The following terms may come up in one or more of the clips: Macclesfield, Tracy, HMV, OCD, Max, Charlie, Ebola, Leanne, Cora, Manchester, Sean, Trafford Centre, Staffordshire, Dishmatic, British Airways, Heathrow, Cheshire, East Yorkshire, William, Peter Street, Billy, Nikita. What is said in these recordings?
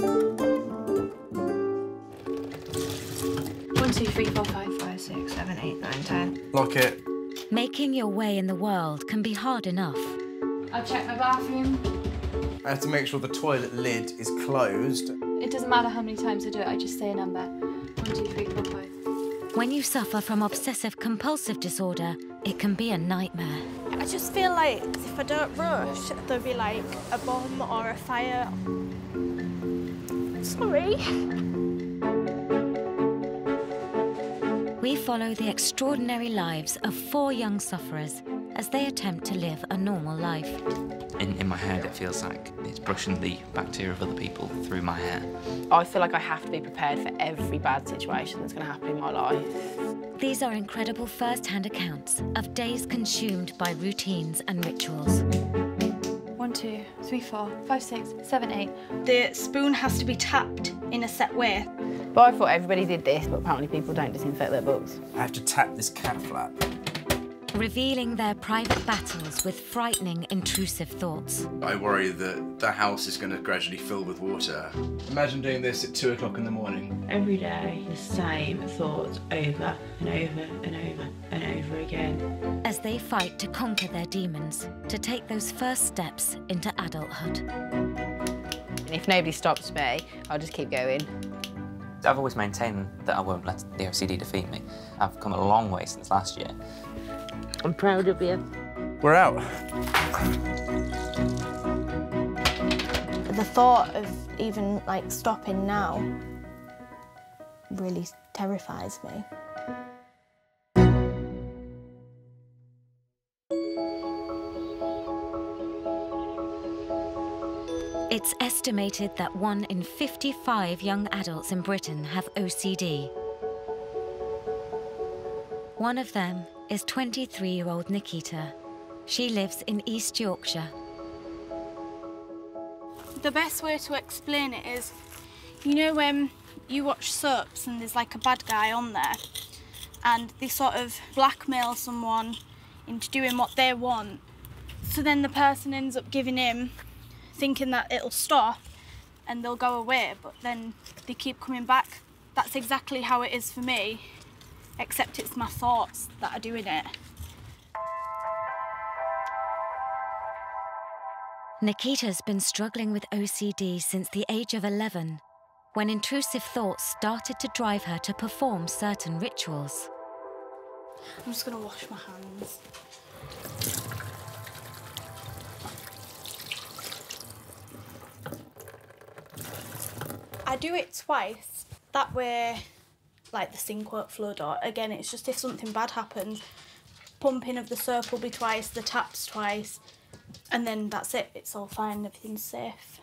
1, 2, 3, 4, 5, 5, 6, 7, 8, 9, 10. Lock it. Making your way in the world can be hard enough. I'll check my bathroom. I have to make sure the toilet lid is closed. It doesn't matter how many times I do it, I just say a number. 1, 2, 3, 4, 5. When you suffer from obsessive-compulsive disorder, it can be a nightmare. I just feel like if I don't rush, there'll be like a bomb or a fire. Sorry. We follow the extraordinary lives of 4 young sufferers as they attempt to live a normal life. In my head, it feels like it's brushing the bacteria of other people through my hair. I feel like I have to be prepared for every bad situation that's going to happen in my life. These are incredible first-hand accounts of days consumed by routines and rituals. 1, 2, 3, 4, 5, 6, 7, 8. The spoon has to be tapped in a set way. But I thought everybody did this, but apparently people don't disinfect their books. I have to tap this cat flap. Revealing their private battles with frightening, intrusive thoughts. I worry that the house is going to gradually fill with water. Imagine doing this at 2 o'clock in the morning. Every day, the same thoughts over and over and over and over again. As they fight to conquer their demons, to take those first steps into adulthood. And if nobody stops me, I'll just keep going. I've always maintained that I won't let the OCD defeat me. I've come a long way since last year. I'm proud of you. We're out. The thought of even, like, stopping now really terrifies me. It's estimated that 1 in 55 young adults in Britain have OCD. One of them is 23-year-old Nikita. She lives in East Yorkshire. The best way to explain it is, you know when you watch soaps and there's like a bad guy on there and they sort of blackmail someone into doing what they want. So then the person ends up giving in, thinking that it'll stop and they'll go away, but then they keep coming back. That's exactly how it is for me, except it's my thoughts that are doing it. Nikita's been struggling with OCD since the age of 11, when intrusive thoughts started to drive her to perform certain rituals. I'm just going to wash my hands. I do it twice, that way like the sink won't flood, or again it's just if something bad happens, pumping of the soap will be twice, the taps twice, and then that's it, it's all fine, everything's safe.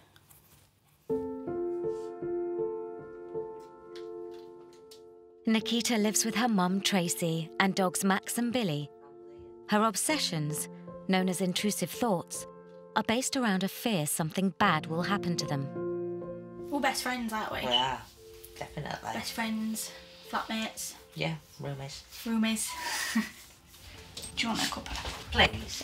Nikita lives with her mum Tracy and dogs Max and Billy. Her obsessions, known as intrusive thoughts, are based around a fear something bad will happen to them. We're best friends, aren't we? We are, definitely. Best friends, flatmates. Yeah, roomies. Roomies. Do you want a cup of that? Please.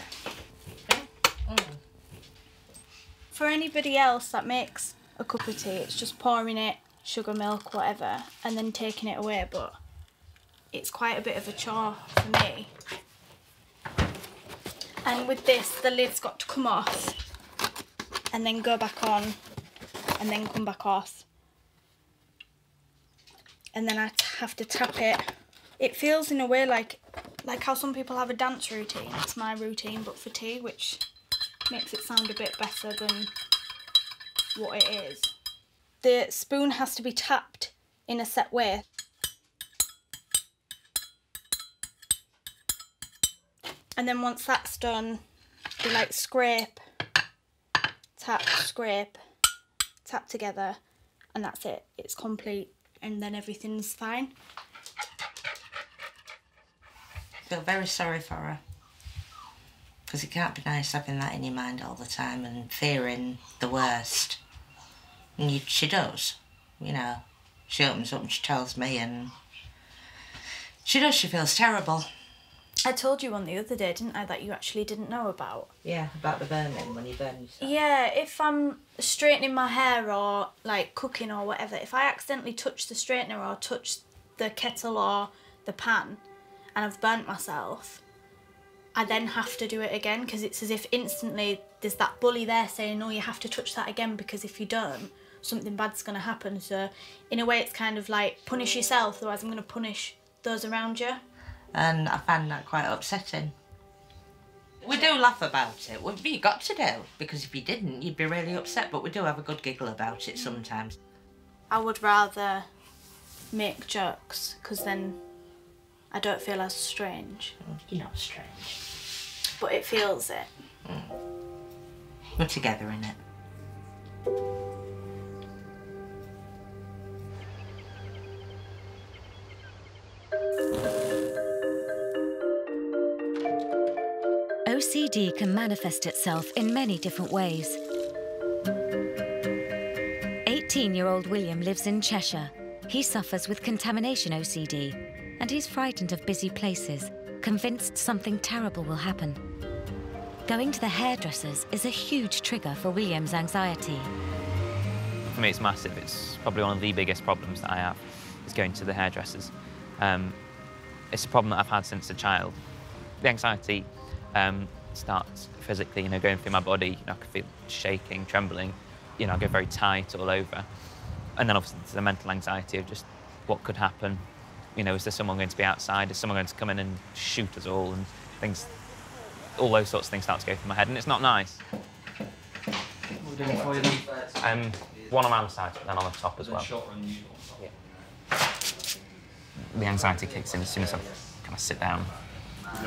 For anybody else that makes a cup of tea, it's just pouring it, sugar, milk, whatever, and then taking it away, but it's quite a bit of a chore for me. And with this, the lid's got to come off and then go back on, and then come back off, and then I have to tap it. It feels in a way like how some people have a dance routine. It's my routine, but for tea, which makes it sound a bit better than what it is. The spoon has to be tapped in a set way. And then once that's done, you like scrape, tap, scrape, tap together, and that's it, it's complete, and then everything's fine. I feel very sorry for her, because it can't be nice having that in your mind all the time and fearing the worst. And she does, you know. She opens up and she tells me, and she feels terrible. I told you one the other day, didn't I, that you actually didn't know about? Yeah, about the burning, when you burn yourself. Yeah, if I'm straightening my hair or, like, cooking or whatever, if I accidentally touch the straightener or touch the kettle or the pan and I've burnt myself, I then have to do it again, because it's as if instantly there's that bully there saying, no, you have to touch that again, because if you don't, something bad's going to happen. So in a way, it's kind of like, punish yourself, otherwise I'm going to punish those around you. And I found that quite upsetting. We do laugh about it, what have you got to do? Because if you didn't, you'd be really upset, but we do have a good giggle about it sometimes. I would rather make jokes, because then I don't feel as strange. You're not strange. But it feels it. Mm. We're together in it. OCD can manifest itself in many different ways. 18-year-old William lives in Cheshire. He suffers with contamination OCD, and he's frightened of busy places, convinced something terrible will happen. Going to the hairdressers is a huge trigger for William's anxiety. For me, it's massive. It's probably one of the biggest problems that I have, is going to the hairdressers. It's a problem that I've had since a child. The anxiety starts physically, you know, going through my body. You know, I can feel shaking, trembling. You know, I go very tight all over. And then obviously there's the mental anxiety of just what could happen. You know, is there someone going to be outside? Is someone going to come in and shoot us all? And things, all those sorts of things start to go through my head, and it's not nice. What are we doing for you then? One on my side, but then on the top as well. Yeah. The anxiety kicks in as soon as I kind of sit down.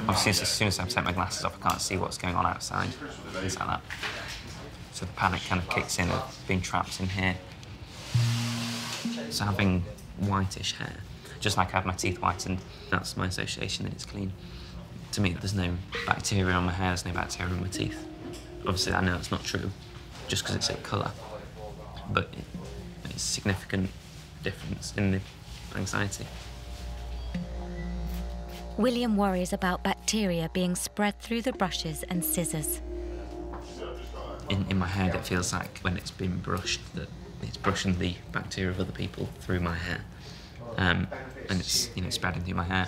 Obviously, as soon as I've taken my glasses off, I can't see what's going on outside, things like that. So the panic kind of kicks in of being trapped in here. So having whitish hair, just like I have my teeth whitened, that's my association that it's clean. To me, there's no bacteria on my hair, there's no bacteria on my teeth. Obviously, I know it's not true, just because it's a colour. But it's a significant difference in the anxiety. William worries about bacteria being spread through the brushes and scissors. In my head, it feels like when it's been brushed, that it's brushing the bacteria of other people through my hair. And it's, you know, spreading through my hair.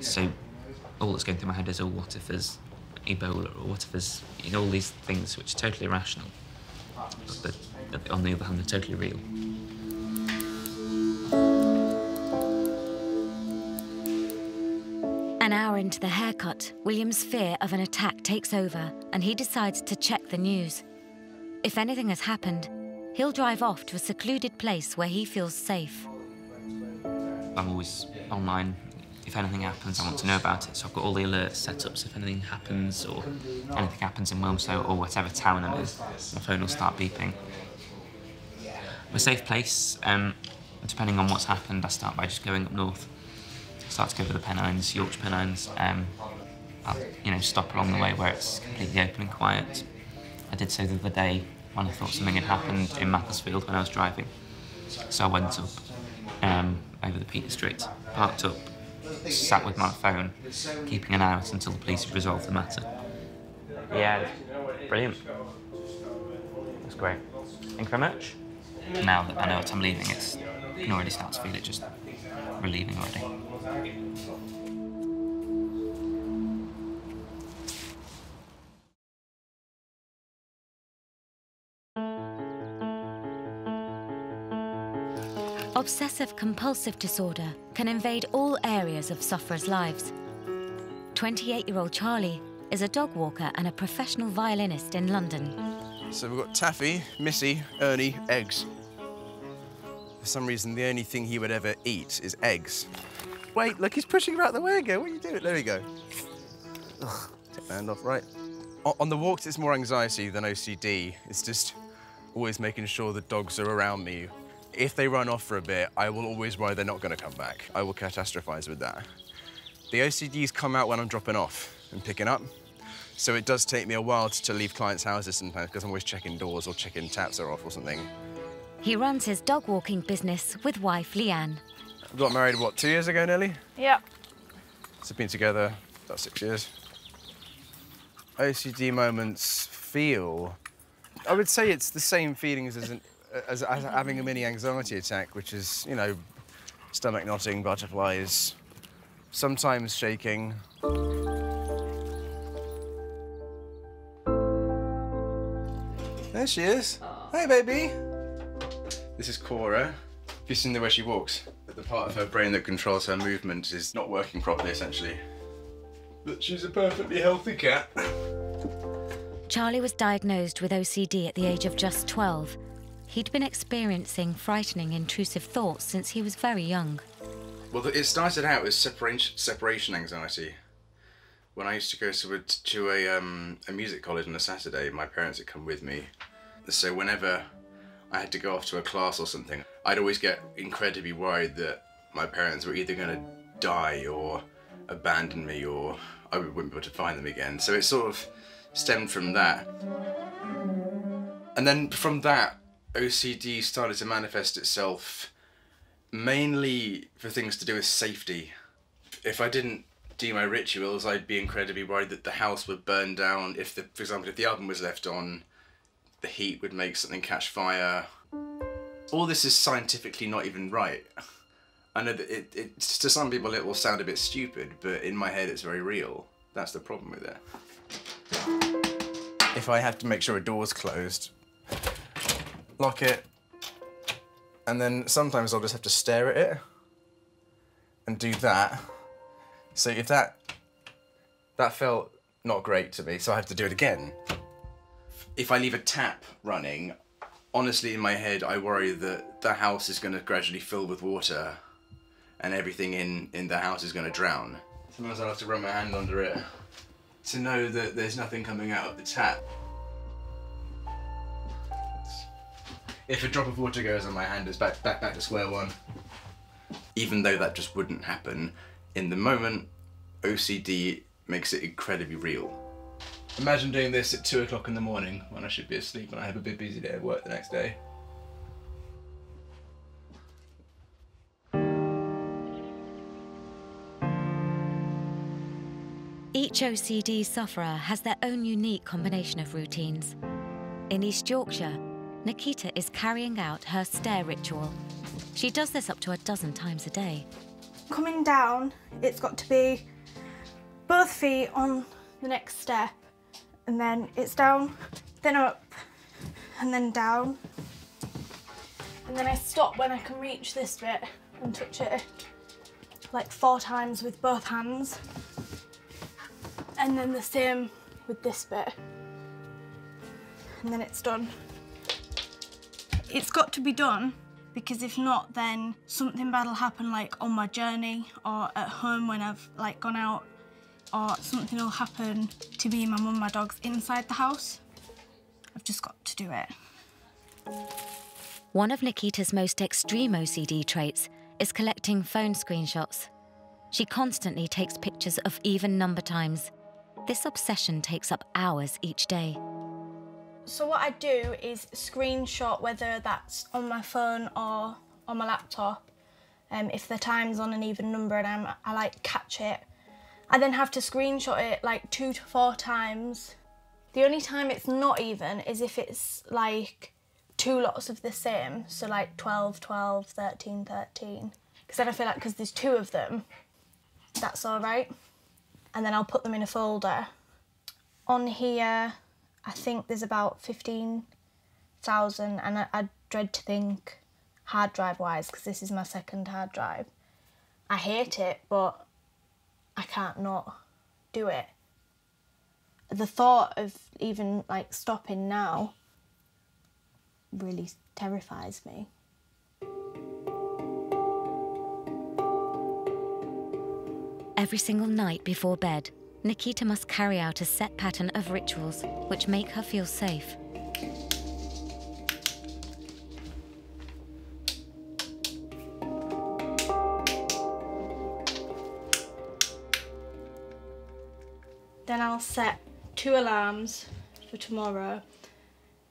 So all that's going through my head is, oh, what if there's Ebola, or what if there's, you know, all these things which are totally irrational, but on the other hand, they're totally real. An hour into the haircut, William's fear of an attack takes over, and he decides to check the news. If anything has happened, he'll drive off to a secluded place where he feels safe. I'm always online. If anything happens, I want to know about it, so I've got all the alerts set up, so if anything happens, or anything happens in Wilmslow, or whatever town I'm in, my phone will start beeping. I'm a safe place. Depending on what's happened, I start by just going up north. Start to go for the Pennines, Yorkshire Pennines. I'll, you know, stop along the way where it's completely open and quiet. I did so the other day when I thought something had happened in Macclesfield when I was driving. So I went up over the Peter Street, parked up, sat with my phone, keeping an eye out until the police had resolved the matter. Yeah, brilliant. That's great. Thank you very much. Now that I know what I'm leaving, it's, I can already start to feel it just relieving already. Obsessive-compulsive disorder can invade all areas of sufferers' lives. 28-year-old Charlie is a dog walker and a professional violinist in London. So we've got Taffy, Missy, Ernie, eggs. For some reason, the only thing he would ever eat is eggs. Wait, look, he's pushing her out the way again. What are you doing? There we go. Take my hand off, right. On the walks, it's more anxiety than OCD. It's just always making sure the dogs are around me. If they run off for a bit, I will always worry they're not going to come back. I will catastrophise with that. The OCDs come out when I'm dropping off and picking up. So it does take me a while to leave clients' houses sometimes, because I'm always checking doors or checking taps are off or something. He runs his dog-walking business with wife Leanne. I got married, what, 2 years ago, nearly? Yeah. So been together about 6 years. OCD moments feel... I would say it's the same feelings as having a mini anxiety attack, which is, you know, stomach knotting, butterflies, sometimes shaking. There she is. Aww. Hey, baby. This is Cora. Have you seen the way she walks? The part of her brain that controls her movement is not working properly, essentially. But she's a perfectly healthy cat. Charlie was diagnosed with OCD at the age of just 12. He'd been experiencing frightening, intrusive thoughts since he was very young. Well, it started out as separation anxiety. When I used to go to a music college on a Saturday, my parents would come with me. So whenever I had to go off to a class or something, I'd always get incredibly worried that my parents were either going to die or abandon me or I wouldn't be able to find them again. So it sort of stemmed from that. And then from that, OCD started to manifest itself mainly for things to do with safety. If I didn't do my rituals, I'd be incredibly worried that the house would burn down. If, for example, if the oven was left on, the heat would make something catch fire. All this is scientifically not even right. I know that it's, to some people it will sound a bit stupid, but in my head it's very real. That's the problem with it. If I have to make sure a door's closed, lock it, and then sometimes I'll just have to stare at it and do that. So if that felt not great to me, so I have to do it again. If I leave a tap running, honestly in my head I worry that the house is going to gradually fill with water and everything in the house is going to drown. Sometimes I'll have to run my hand under it to know that there's nothing coming out of the tap. If a drop of water goes on my hand, it's back to square one. Even though that just wouldn't happen, in the moment, OCD makes it incredibly real. Imagine doing this at 2 o'clock in the morning when I should be asleep and I have a bit busy day at work the next day. Each OCD sufferer has their own unique combination of routines. In East Yorkshire, Nikita is carrying out her stair ritual. She does this up to 12 times a day. Coming down, it's got to be both feet on the next step, and then it's down, then up, and then down. And then I stop when I can reach this bit and touch it like 4 times with both hands. And then the same with this bit. And then it's done. It's got to be done, because if not, then something bad will happen, like on my journey or at home when I've like gone out, or something will happen to me, my mum, my dogs inside the house. I've just got to do it. One of Nikita's most extreme OCD traits is collecting phone screenshots. She constantly takes pictures of even number times. This obsession takes up hours each day. So what I do is screenshot, whether that's on my phone or on my laptop, if the time's on an even number and I like catch it. I then have to screenshot it like 2 to 4 times. The only time it's not even is if it's like 2 lots of the same, so like 12, 12, 13, 13. Because then I feel like, because there's 2 of them, that's all right. And then I'll put them in a folder. On here, I think there's about 15,000, and I dread to think hard drive-wise, because this is my 2nd hard drive. I hate it, but I can't not do it. The thought of even, like, stopping now really terrifies me. Every single night before bed, Nikita must carry out a set pattern of rituals which make her feel safe. Then I'll set 2 alarms for tomorrow,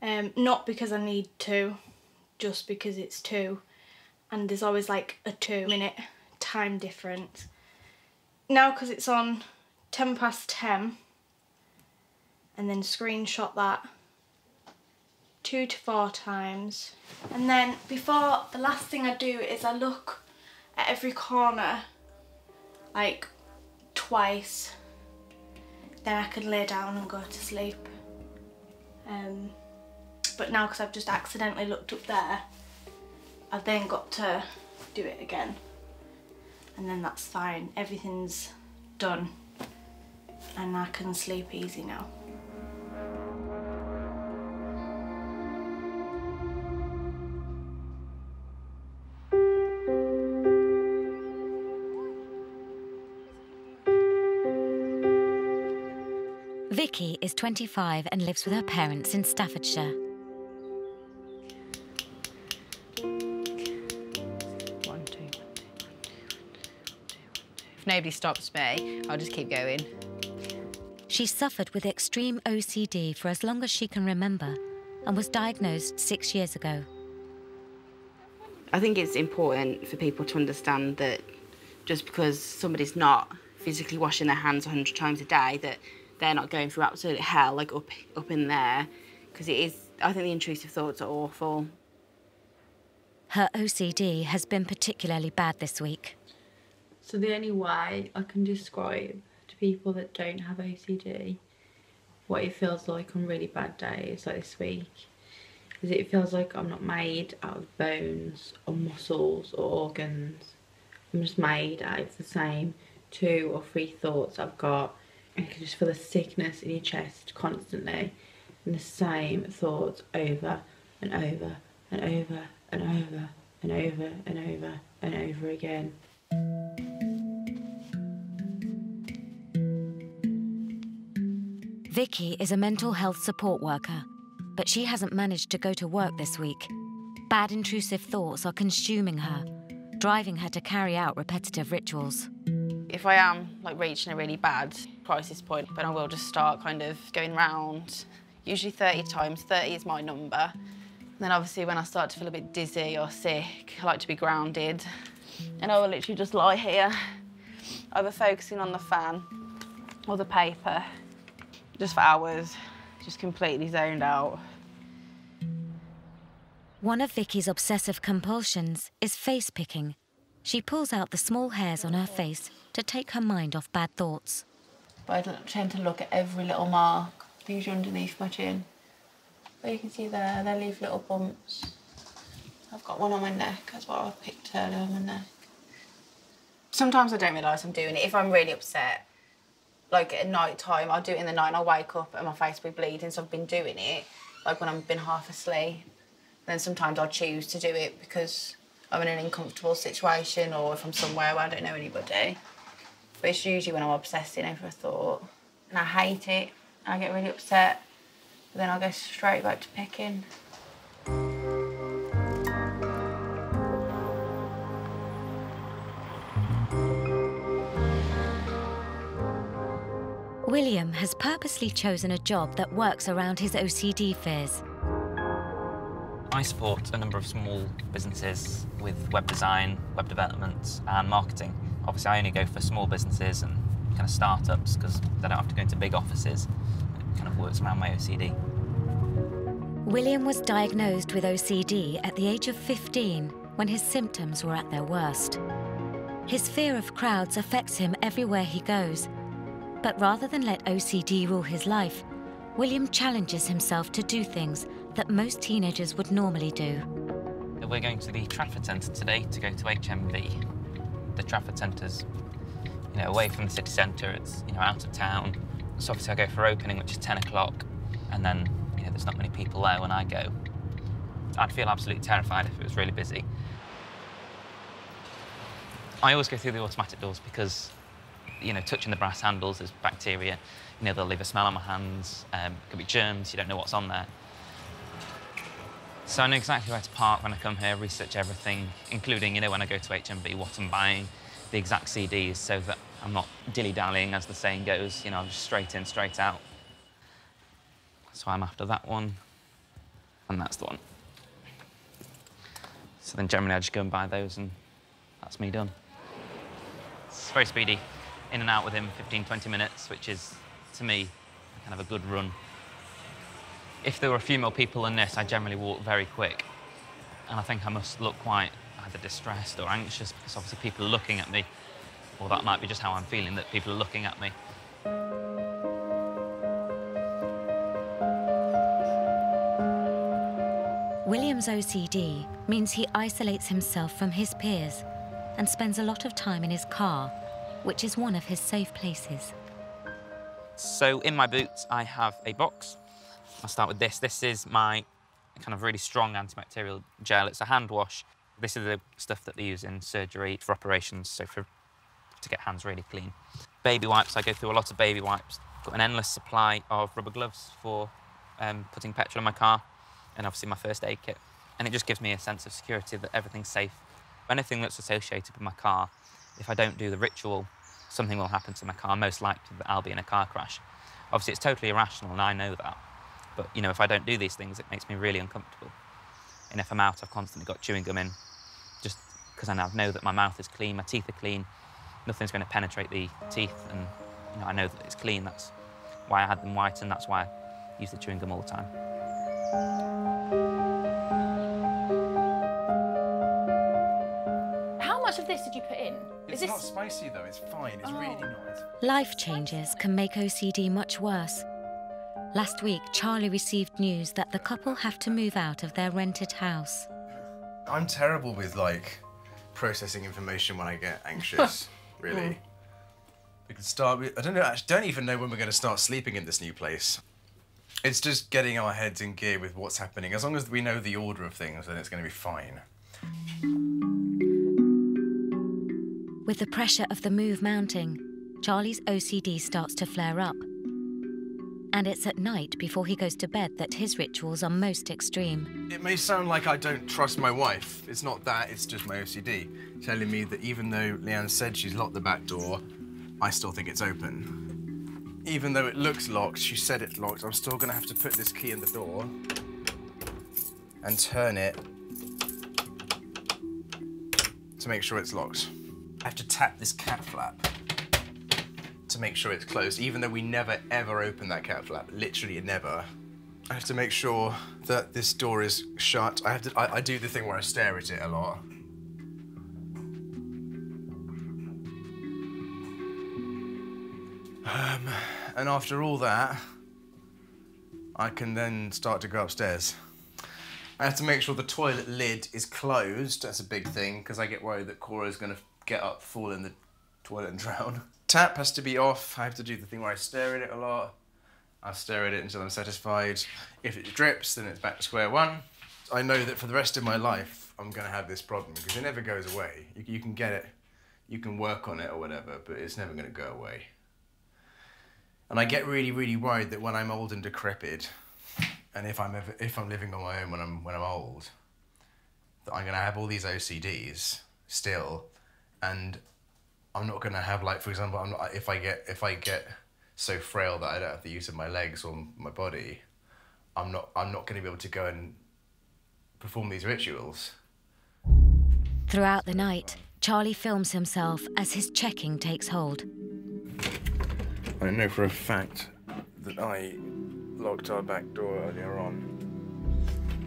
not because I need to, just because it's 2, and there's always like a 2-minute time difference. now because it's on 10 past 10, and then screenshot that 2 to 4 times. And then before, the last thing I do is I look at every corner like twice, then I can lay down and go to sleep. But now, because I've just accidentally looked up there, I've then got to do it again, and then that's fine, everything's done and I can sleep easy now. Vicky is 25 and lives with her parents in Staffordshire. If nobody stops me, I'll just keep going. She suffered with extreme OCD for as long as she can remember and was diagnosed 6 years ago. I think it's important for people to understand that just because somebody's not physically washing their hands 100 times a day, that they're not going through absolute hell, like up in there, because it is, I think the intrusive thoughts are awful. Her OCD has been particularly bad this week. So the only way I can describe to people that don't have OCD what it feels like on really bad days, like this week, is it feels like I'm not made out of bones or muscles or organs. I'm just made out of the same 2 or 3 thoughts I've got. And you can just feel the sickness in your chest constantly, and the same thoughts over and over and over and over and over and over and over again. Vicky is a mental health support worker, but she hasn't managed to go to work this week. Bad intrusive thoughts are consuming her, driving her to carry out repetitive rituals. If I am like reaching a really bad crisis point, then I will just start kind of going round, usually 30 times. 30 is my number. And then obviously when I start to feel a bit dizzy or sick, I like to be grounded. And I will literally just lie here, either focusing on the fan or the paper, just for hours, just completely zoned out. One of Vicky's obsessive compulsions is face-picking. She pulls out the small hairs on her face to take her mind off bad thoughts. But I tend to look at every little mark, usually underneath my chin. But you can see there, they leave little bumps. I've got one on my neck, that's what I picked earlier on my neck. Sometimes I don't realise I'm doing it if I'm really upset. Like at night time, I'll do it in the night and I'll wake up and my face will be bleeding, so I've been doing it like when I've been half asleep. Then sometimes I'll choose to do it because I'm in an uncomfortable situation or if I'm somewhere where I don't know anybody. But it's usually when I'm obsessing over a thought. And I hate it, and I get really upset, but then I'll go straight back to picking. William has purposely chosen a job that works around his OCD fears. I support a number of small businesses with web design, web development and marketing. Obviously, I only go for small businesses and kind of startups because they don't have to go into big offices. It kind of works around my OCD. William was diagnosed with OCD at the age of 15 when his symptoms were at their worst. His fear of crowds affects him everywhere he goes. But rather than let OCD rule his life, William challenges himself to do things that most teenagers would normally do. We're going to the Trafford Centre today to go to HMV. The Trafford Centre's, you know, away from the city centre. It's, you know, out of town. So obviously I go for opening, which is 10 o'clock, and then, you know, there's not many people there when I go. I'd feel absolutely terrified if it was really busy. I always go through the automatic doors because, you know, touching the brass handles, there's bacteria, you know, they'll leave a smell on my hands, it could be germs, you don't know what's on there. So I know exactly where to park when I come here, research everything, including, you know, when I go to HMV, what I'm buying, the exact CDs, so that I'm not dilly-dallying, as the saying goes, you know, I'm just straight in, straight out. So I'm after that one, and that's the one. So then generally I just go and buy those, and that's me done. It's very speedy. in and out within 15, 20 minutes, which is, to me, kind of a good run. If there were a few more people than this, I generally walk very quick. And I think I must look quite either distressed or anxious, because obviously people are looking at me, or that might be just how I'm feeling, that people are looking at me. William's OCD means he isolates himself from his peers and spends a lot of time in his car, which is one of his safe places. So in my boots, I have a box. I'll start with this. This is my kind of really strong antibacterial gel. It's a hand wash. This is the stuff that they use in surgery for operations, so to get hands really clean. Baby wipes. I go through a lot of baby wipes. Got an endless supply of rubber gloves for putting petrol in my car. And obviously my first aid kit. And it just gives me a sense of security that everything's safe. Anything that's associated with my car, if I don't do the ritual, something will happen to my car, most likely that I'll be in a car crash. Obviously, it's totally irrational, and I know that. But, you know, if I don't do these things, it makes me really uncomfortable. And if I'm out, I've constantly got chewing gum in, just because I now know that my mouth is clean, my teeth are clean, nothing's going to penetrate the teeth, and, you know, I know that it's clean. That's why I had them white, and that's why I use the chewing gum all the time. How much of this did you put in? It's not spicy though, it's fine, it's really nice. Life changes can make OCD much worse. Last week, Charlie received news that the couple have to move out of their rented house. I'm terrible with, like, processing information when I get anxious, really. Yeah. We could start with, I don't know, I don't even know when we're going to start sleeping in this new place. It's just getting our heads in gear with what's happening. As long as we know the order of things, then it's going to be fine. With the pressure of the move mounting, Charlie's OCD starts to flare up. And it's at night before he goes to bed that his rituals are most extreme. It may sound like I don't trust my wife. It's not that, it's just my OCD telling me that even though Leanne said she's locked the back door, I still think it's open. Even though it looks locked, she said it's locked, I'm still going to have to put this key in the door and turn it to make sure it's locked. I have to tap this cat flap to make sure it's closed, even though we never, ever open that cat flap, literally never. I have to make sure that this door is shut. I do the thing where I stare at it a lot. And after all that, I can then start to go upstairs. I have to make sure the toilet lid is closed. That's a big thing, because I get worried that Cora's going to get up, fall in the toilet and drown. Tap has to be off. I have to do the thing where I stare at it a lot. I stare at it until I'm satisfied. If it drips, then it's back to square one. I know that for the rest of my life, I'm going to have this problem, because it never goes away. You can get it, you can work on it or whatever, but it's never going to go away. And I get really, really worried that when I'm old and decrepit, and if I'm living on my own when I'm old, that I'm going to have all these OCDs still, and I'm not going to have, like, for example, if I get so frail that I don't have the use of my legs or my body, I'm not going to be able to go and perform these rituals. Throughout the night, Charlie films himself as his checking takes hold. I know for a fact that I locked our back door earlier on.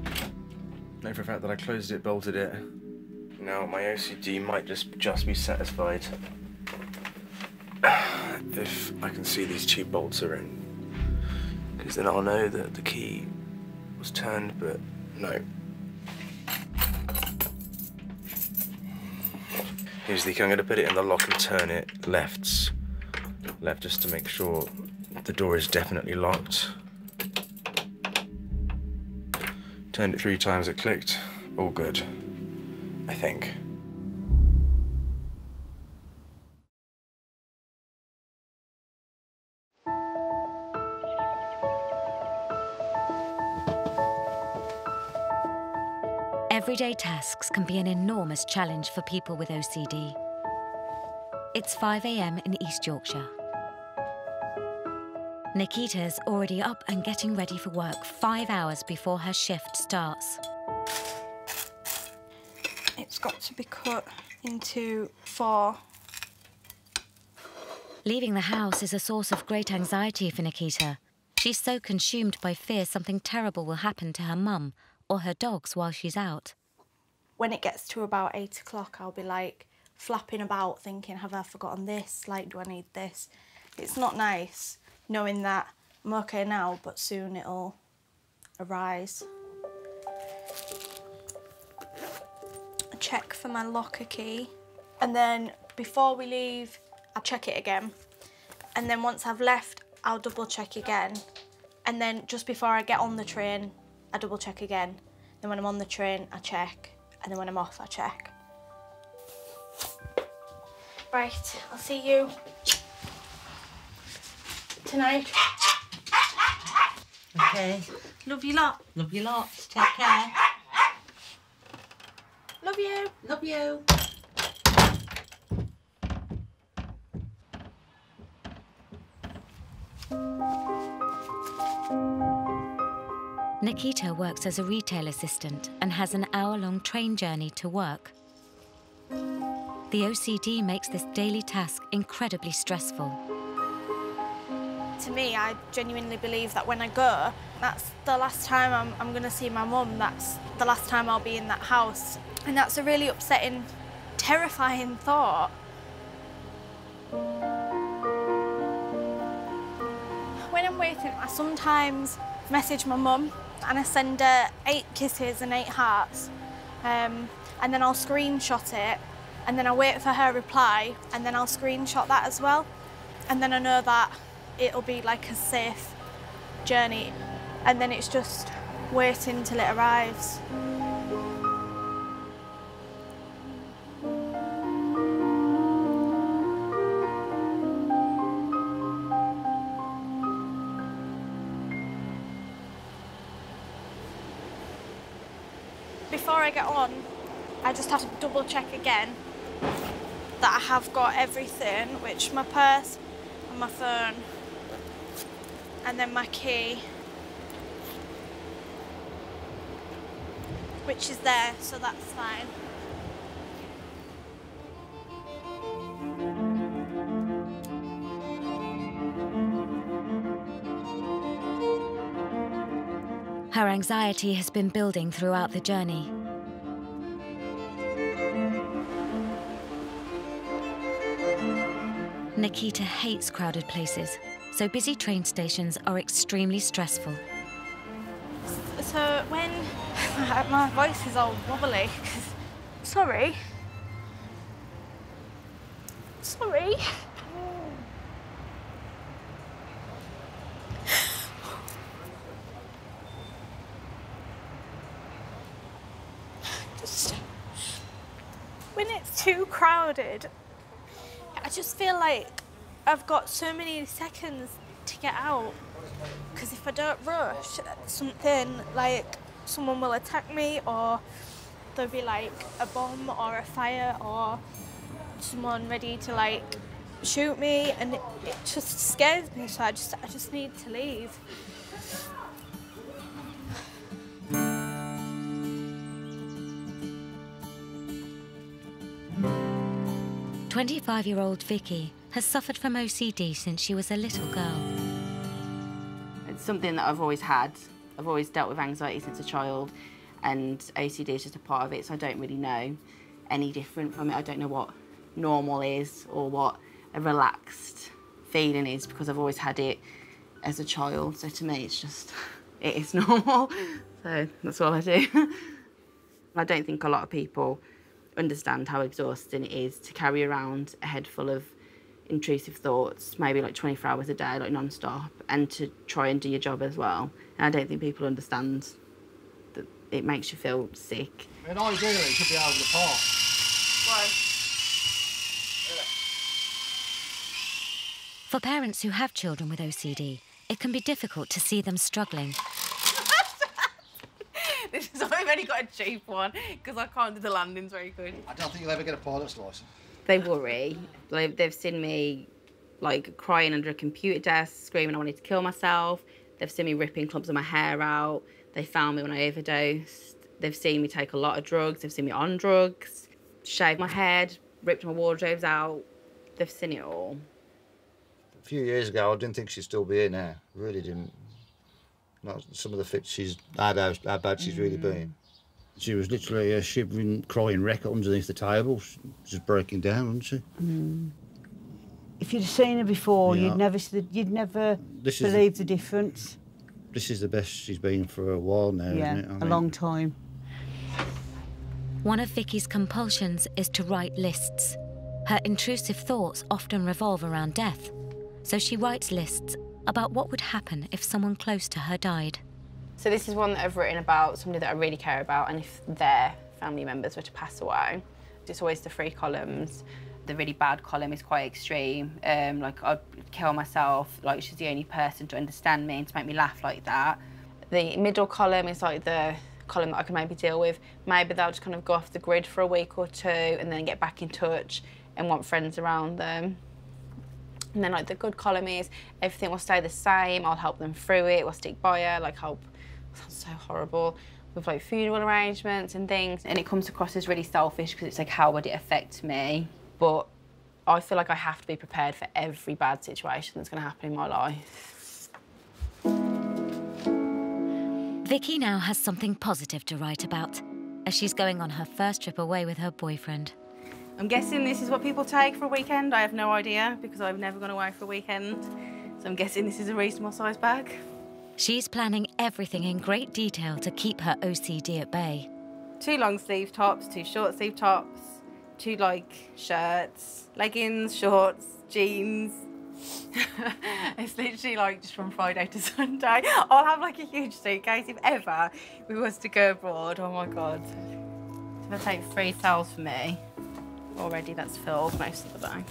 I know for a fact that I closed it, bolted it. Now my OCD might just be satisfied if I can see these two bolts are in. Because then I'll know that the key was turned, but no. Here's the key, I'm going to put it in the lock and turn it left just to make sure the door is definitely locked. Turned it 3 times, it clicked. All good, I think. Everyday tasks can be an enormous challenge for people with OCD. It's 5 a.m. in East Yorkshire. Nikita's already up and getting ready for work 5 hours before her shift starts. It's got to be cut into 4 Leaving the house is a source of great anxiety for Nikita. She's so consumed by fear something terrible will happen to her mum or her dogs while she's out. When it gets to about 8 o'clock, I'll be like flapping about thinking, have I forgotten this? Like, do I need this? It's not nice knowing that I'm okay now, but soon it'll arise. I check for my locker key, and then before we leave, I check it again. And then once I've left, I'll double check again. And then just before I get on the train, I double check again. Then when I'm on the train, I check. And then when I'm off, I check. Right, I'll see you tonight. Okay. Love you lot. Love you lots. Take care. Love you. Love you. Nikita works as a retail assistant and has an hour-long train journey to work. The OCD makes this daily task incredibly stressful. To me, I genuinely believe that when I go, that's the last time I'm going to see my mum, that's the last time I'll be in that house. And that's a really upsetting, terrifying thought. When I'm waiting, I sometimes message my mum and I send her 8 kisses and 8 hearts, and then I'll screenshot it, and then I'll wait for her reply, and then I'll screenshot that as well, and then I know that it'll be like a safe journey, and then it's just waiting till it arrives. Before I get on, I just have to double check again that I have got everything, which my purse and my phone and then my key, which is there, so that's fine. Her anxiety has been building throughout the journey. Nikita hates crowded places, so busy train stations are extremely stressful. So when... my voice is all wobbly. Sorry. Sorry. When it's too crowded, I just feel like I've got so many seconds to get out, because if I don't rush, something like someone will attack me, or there'll be like a bomb or a fire or someone ready to like shoot me, and it just scares me, so I just need to leave. The 25-year-old Vicky has suffered from OCD since she was a little girl. It's something that I've always had. I've always dealt with anxiety since a child, and OCD is just a part of it, so I don't really know any different from it. I don't know what normal is or what a relaxed feeling is, because I've always had it as a child, so to me it's just, it is normal. So that's all I do. I don't think a lot of people understand how exhausting it is to carry around a head full of intrusive thoughts, maybe like 24 hours a day, like non-stop, and to try and do your job as well. And I don't think people understand that it makes you feel sick. I mean, ideally, it should be out of the park. Why? For parents who have children with OCD, it can be difficult to see them struggling. I've only got a cheap one because I can't do the landings very good. I don't think you'll ever get a pilot's licence. They worry. They've seen me, like, crying under a computer desk, screaming I wanted to kill myself. They've seen me ripping clumps of my hair out. They found me when I overdosed. They've seen me take a lot of drugs. They've seen me on drugs, shave my head, ripped my wardrobes out. They've seen it all. a few years ago, I didn't think she'd still be here now. Really didn't. Not some of the fits she's had, how bad she's really been. She was literally a shivering, crying wreck underneath the table. She was just breaking down, wasn't she? Mm. If you'd seen her before, yeah. you'd never believe the difference. This is the best she's been for a while now, yeah, isn't it? I mean, long time. One of Vicky's compulsions is to write lists. Her intrusive thoughts often revolve around death, so she writes lists about what would happen if someone close to her died. So this is one that I've written about somebody that I really care about, and if their family members were to pass away. It's always the three columns. The really bad column is quite extreme, like I'd kill myself, like she's the only person to understand me and to make me laugh like that. The middle column is like the column that I can maybe deal with. Maybe they'll just kind of go off the grid for a week or two and then get back in touch and want friends around them. And then like the good column is everything will stay the same, I'll help them through it, we'll stick by her, like help. That's so horrible. With like funeral arrangements and things, and it comes across as really selfish because it's like, how would it affect me? But I feel like I have to be prepared for every bad situation that's going to happen in my life. Vicky now has something positive to write about as she's going on her first trip away with her boyfriend. I'm guessing this is what people take for a weekend. I have no idea because I've never gone away for a weekend. So I'm guessing this is a reasonable size bag. She's planning everything in great detail to keep her OCD at bay. 2 long sleeve tops, 2 short sleeve tops, 2 like shirts, leggings, shorts, jeans. It's literally like just from Friday to Sunday. I'll have like a huge suitcase if ever we was to go abroad. Oh my God. So that's like 3 towels for me. Already that's filled most of the bag.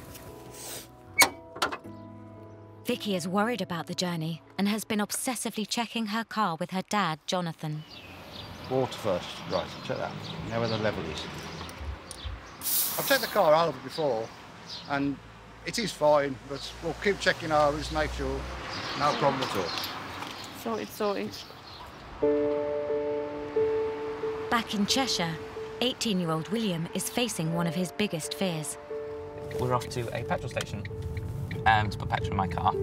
Vicky is worried about the journey and has been obsessively checking her car with her dad, Jonathan. Water first, right, check that. Know where the level is. I've checked the car out before, and it is fine, but we'll keep checking ours, make sure, no problem at all. Sorted, sorted. Back in Cheshire, 18-year-old William is facing one of his biggest fears. We're off to a petrol station to put petrol in my car.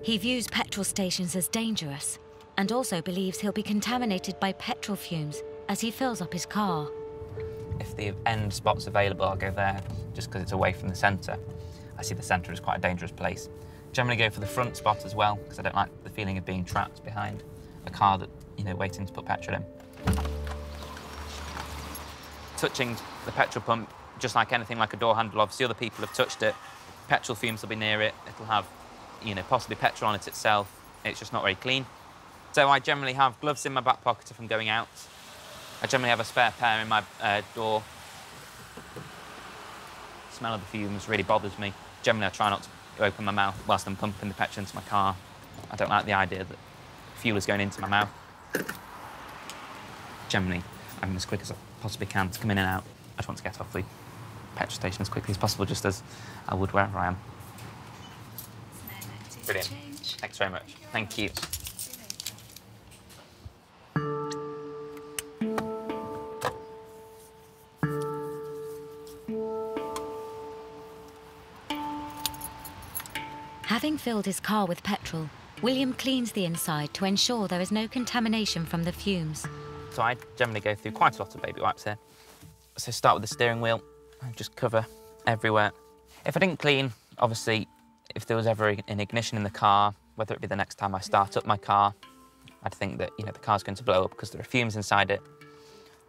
He views petrol stations as dangerous and also believes he'll be contaminated by petrol fumes as he fills up his car. If the end spot's available, I'll go there, just because it's away from the centre. I see the centre is quite a dangerous place. Generally go for the front spot as well, because I don't like the feeling of being trapped behind a car that, you know, waiting to put petrol in. Touching the petrol pump, just like anything, like a door handle, obviously other people have touched it. Petrol fumes will be near it. It'll have, you know, possibly petrol on it itself. It's just not very clean. So I generally have gloves in my back pocket if I'm going out. I generally have a spare pair in my door. The smell of the fumes really bothers me. Generally, I try not to open my mouth whilst I'm pumping the petrol into my car. I don't like the idea that fuel is going into my mouth. Generally, I'm as quick as I possibly can to come in and out. I just want to get off the petrol station as quickly as possible, just as I would wherever I am. Brilliant. Thanks very much. Thank you. Having filled his car with petrol, William cleans the inside to ensure there is no contamination from the fumes. So I generally go through quite a lot of baby wipes here. So start with the steering wheel and just cover everywhere. If I didn't clean, obviously, if there was ever an ignition in the car, whether it be the next time I start up my car, I'd think that, you know, the car's going to blow up because there are fumes inside it,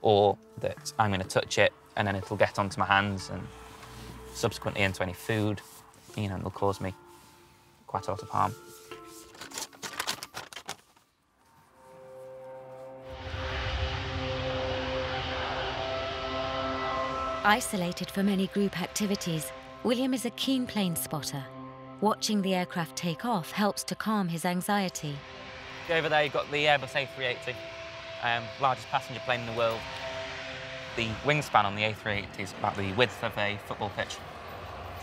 or that I'm going to touch it and then it'll get onto my hands and subsequently into any food, you know, and it'll cause me quite a lot of harm. Isolated from any group activities, William is a keen plane spotter. Watching the aircraft take off helps to calm his anxiety. Over there, you've got the Airbus A380, largest passenger plane in the world. The wingspan on the A380 is about the width of a football pitch.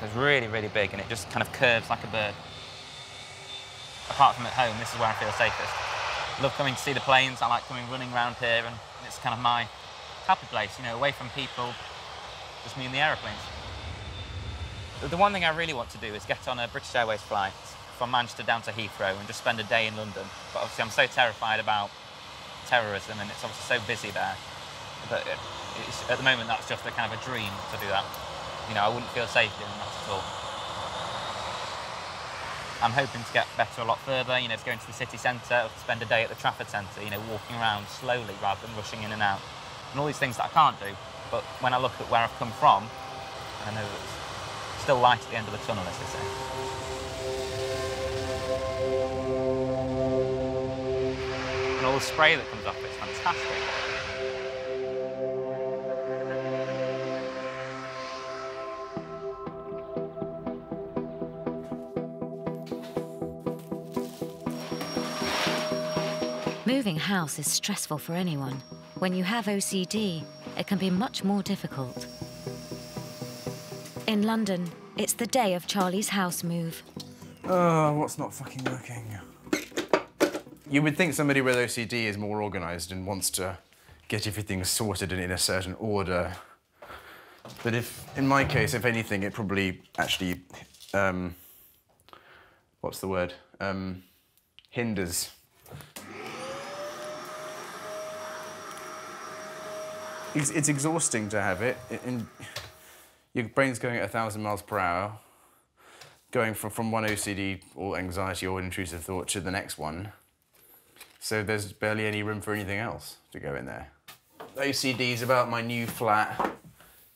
So it's really, really big, and it just kind of curves like a bird. Apart from at home, this is where I feel safest. I love coming to see the planes. I like coming running around here, and it's kind of my happy place, you know, away from people, just me and the aeroplanes. The one thing I really want to do is get on a British Airways flight from Manchester down to Heathrow and just spend a day in London. But obviously I'm so terrified about terrorism and it's obviously so busy there. But at the moment that's just a kind of a dream to do that. You know, I wouldn't feel safe doing that at all. I'm hoping to get better a lot further, you know, to go into the city centre, or to spend a day at the Trafford Centre, you know, walking around slowly rather than rushing in and out. And all these things that I can't do, but when I look at where I've come from, I know it's still light at the end of the tunnel, as they say. And all the spray that comes off, it's fantastic. Moving house is stressful for anyone. When you have OCD, it can be much more difficult. In London, it's the day of Charlie's house move. Oh, what's not fucking working? You would think somebody with OCD is more organised and wants to get everything sorted and in a certain order. But if, in my case, if anything, it probably actually, what's the word? Hinders. It's exhausting to have it. Your brain's going at 1,000 miles per hour, going from one OCD or anxiety or intrusive thought to the next one. So there's barely any room for anything else to go in there. OCDs about my new flat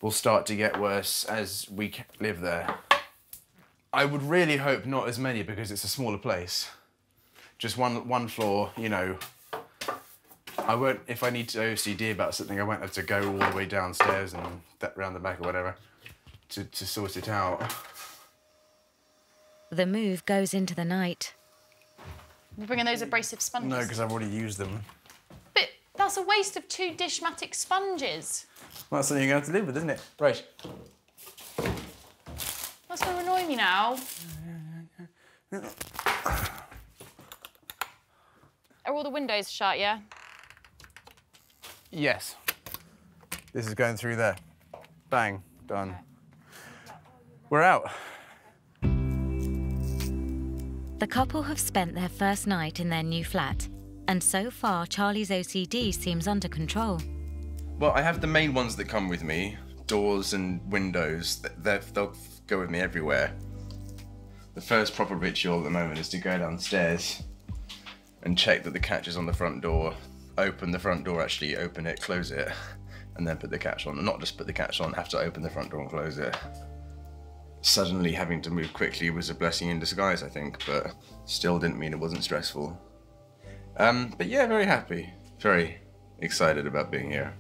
will start to get worse as we live there. I would really hope not as many because it's a smaller place. Just one floor, you know. I won't, if I need to OCD about something, I won't have to go all the way downstairs and round the back or whatever to sort it out. The move goes into the night. You're bringing those abrasive sponges? No, because I've already used them. But that's a waste of 2 Dishmatic sponges. Well, that's something you're going to have to live with, isn't it? Right. That's going to annoy me now. Are all the windows shut, yeah? Yes. This is going through there. Bang, done. We're out. The couple have spent their first night in their new flat, and so far Charlie's OCD seems under control. Well, I have the main ones that come with me, doors and windows. They'll go with me everywhere. The first proper ritual at the moment is to go downstairs and check that the catch is on the front door. Open the front door, actually open it, close it, and then put the catch on. And not just put the catch on, have to open the front door and close it. Suddenly having to move quickly was a blessing in disguise, I think, but still didn't mean it wasn't stressful. But yeah, very happy, very excited about being here.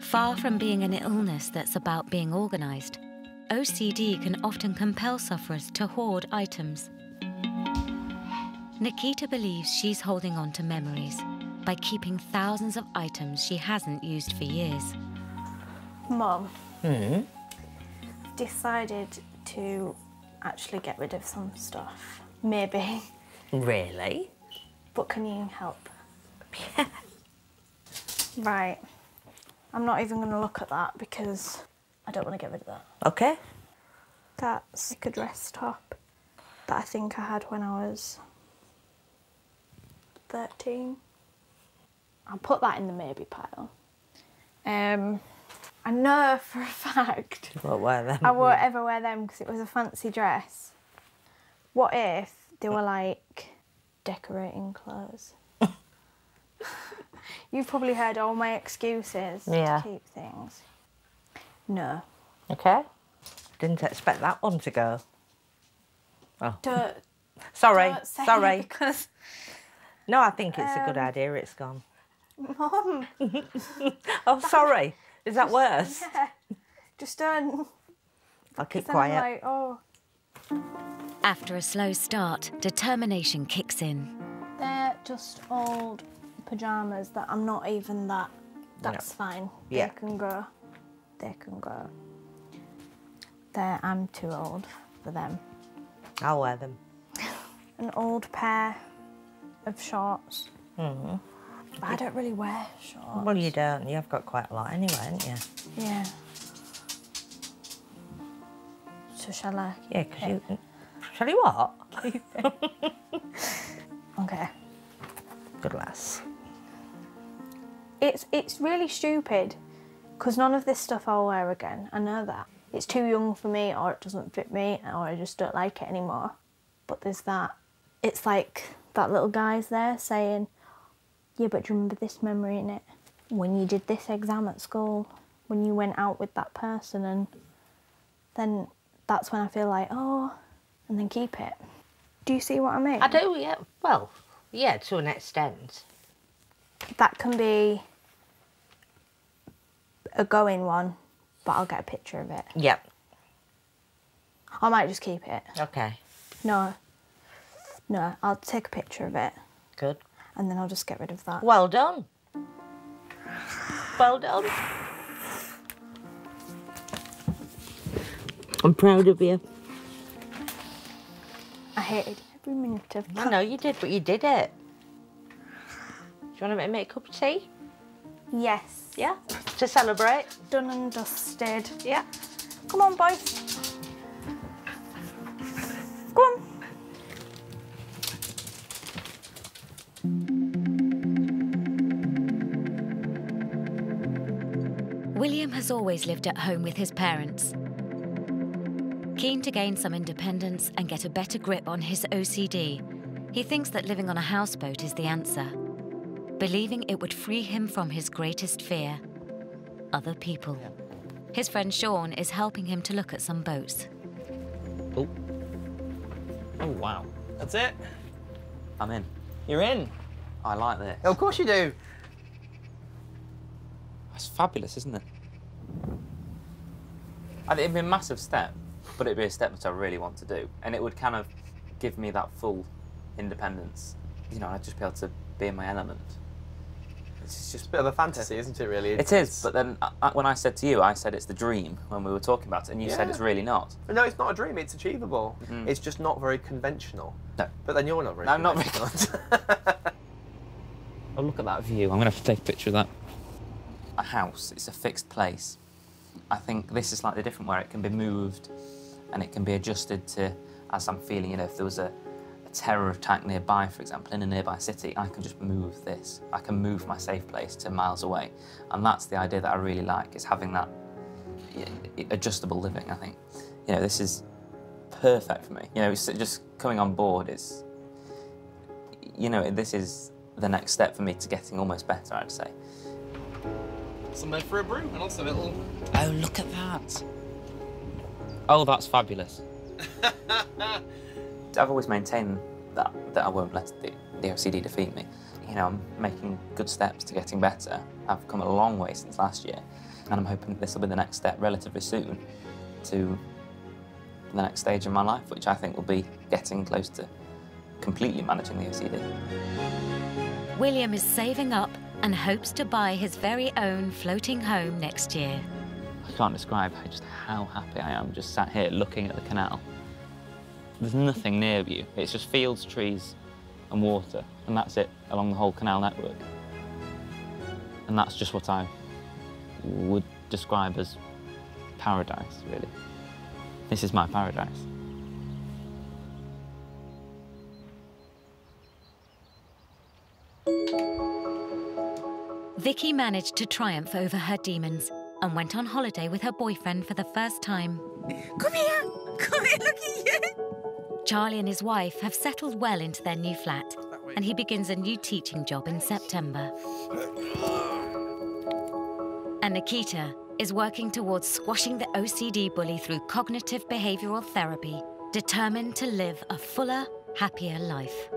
Far from being an illness that's about being organised, OCD can often compel sufferers to hoard items. Nikita believes she's holding on to memories by keeping thousands of items she hasn't used for years. Mum, I've decided to actually get rid of some stuff. Maybe. Really? But can you help? Right. I'm not even going to look at that because I don't want to get rid of that. OK. That's like a dress top that I think I had when I was 13. I'll put that in the maybe pile. I know for a fact you won't wear them. I won't ever wear them because it was a fancy dress. What if they were like decorating clothes? You've probably heard all my excuses to keep things. No. OK. Didn't expect that one to go. Oh. Sorry. Because... No, I think it's a good idea. It's gone. Mum. Sorry. Is that worse? Yeah. Just don't... I'll keep quiet. Like, oh. After a slow start, determination kicks in. They're just old... pyjamas that I'm not even that. That's fine. Yeah. They can go. They can go. There, I'm too old for them. I'll wear them. an old pair of shorts. Mm-hmm. But I don't really wear shorts. Well, you don't. You've got quite a lot anyway, haven't you? Yeah. So shall I? Yeah, because you... Shall you what? Keep it. Okay. Good lass. It's really stupid, because none of this stuff I'll wear again. I know that. It's too young for me, or it doesn't fit me, or I just don't like it anymore. But there's that. It's like that little guy's there saying, yeah, but do you remember this memory innit? When you did this exam at school, when you went out with that person, and then that's when I feel like, oh, and then keep it. Do you see what I mean? I do, yeah. Well, yeah, to an extent. That can be a going one, but I'll get a picture of it. Yep. I might just keep it. Okay. No. No, I'll take a picture of it. Good. And then I'll just get rid of that. Well done. Well done. I'm proud of you. I hated every minute of that. I know you did, but you did it. Do you want to make a cup of tea? Yes. Yeah? To celebrate. Done and dusted. Yeah. Come on, boys. Come on. William has always lived at home with his parents. Keen to gain some independence and get a better grip on his OCD, he thinks that living on a houseboat is the answer, believing it would free him from his greatest fear, other people. His friend Sean is helping him to look at some boats. Oh. Oh, wow. That's it. I'm in. You're in? I like this. Of course you do. That's fabulous, isn't it? It'd be a massive step, but it'd be a step that I really want to do. And it would kind of give me that full independence. You know, I'd just be able to be in my element. It's just a bit of a fantasy, isn't it, really? It is, but then when I said to you, I said it's the dream when we were talking about it, and you said it's really not. But no, it's not a dream, it's achievable. Mm-hmm. It's just not very conventional. No. But then you're not very conventional. I'm not very good. Oh, look at that view. I'm going to have to take a picture of that. A house, it's a fixed place. I think this is slightly different, where it can be moved and it can be adjusted to, as I'm feeling, you know, if there was a terror attack nearby, for example, in a nearby city, I can just move this. I can move my safe place to miles away. And that's the idea that I really like, is having that adjustable living, I think. You know, this is perfect for me. You know, it's just coming on board is, you know, this is the next step for me to getting almost better, I'd say. Somewhere for a brew, and also a little... Oh, look at that. Oh, that's fabulous. I've always maintained that I won't let the OCD defeat me. You know, I'm making good steps to getting better. I've come a long way since last year, and I'm hoping this will be the next step relatively soon to the next stage of my life, which I think will be getting close to completely managing the OCD. William is saving up and hopes to buy his very own floating home next year. I can't describe just how happy I am just sat here looking at the canal. There's nothing near you. It's just fields, trees, and water, and that's it along the whole canal network. And that's just what I would describe as paradise, really. This is my paradise. Vicky managed to triumph over her demons and went on holiday with her boyfriend for the first time. Come here, look at you! Charlie and his wife have settled well into their new flat, and he begins a new teaching job in September. And Nikita is working towards squashing the OCD bully through cognitive behavioural therapy, determined to live a fuller, happier life.